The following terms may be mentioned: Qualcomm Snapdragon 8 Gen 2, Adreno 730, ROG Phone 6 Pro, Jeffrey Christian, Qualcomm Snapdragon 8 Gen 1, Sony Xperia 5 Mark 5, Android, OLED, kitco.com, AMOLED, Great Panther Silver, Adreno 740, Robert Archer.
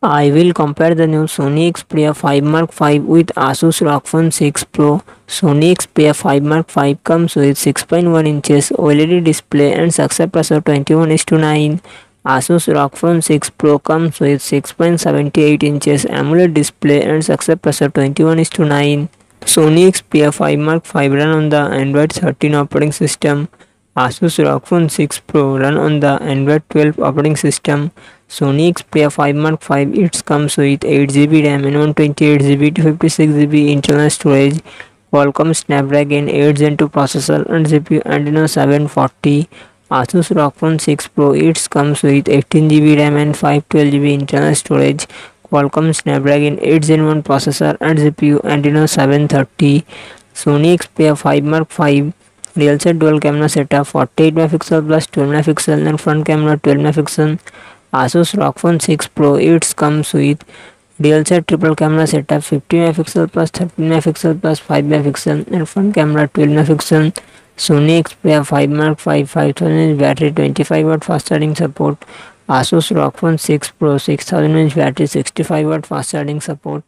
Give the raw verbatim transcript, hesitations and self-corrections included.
I will compare the new Sony Xperia five Mark five with Asus R O G Phone six Pro. Sony Xperia five Mark five comes with six point one inches OLED display and success ratio twenty-one is to nine. Asus R O G Phone six Pro comes with six point seven eight inches AMOLED display and success ratio twenty-one is to nine. Sony Xperia five Mark five run on the Android thirteen operating system. Asus R O G Phone six Pro run on the Android twelve operating system. Sony Xperia five Mark five, it comes with eight G B RAM and one twenty-eight G B to fifty-six G B internal storage. Qualcomm Snapdragon eight Gen two processor and C P U Adreno seven forty. Asus R O G Phone six Pro, it comes with eighteen G B RAM and five twelve G B internal storage. Qualcomm Snapdragon eight Gen one processor and C P U Adreno seven thirty. Sony Xperia five Mark five. Real set dual camera setup forty-eight megapixel plus twelve megapixel and front camera twelve megapixel. Asus R O G Phone six Pro, it comes with real set triple camera setup fifty megapixel plus thirteen megapixel plus five megapixel and front camera twelve megapixel. Sony Xperia five Mark five five thousand milliamp hour battery, twenty-five watt fast charging support. Asus R O G Phone six Pro six thousand milliamp hour battery, sixty-five watt fast charging support.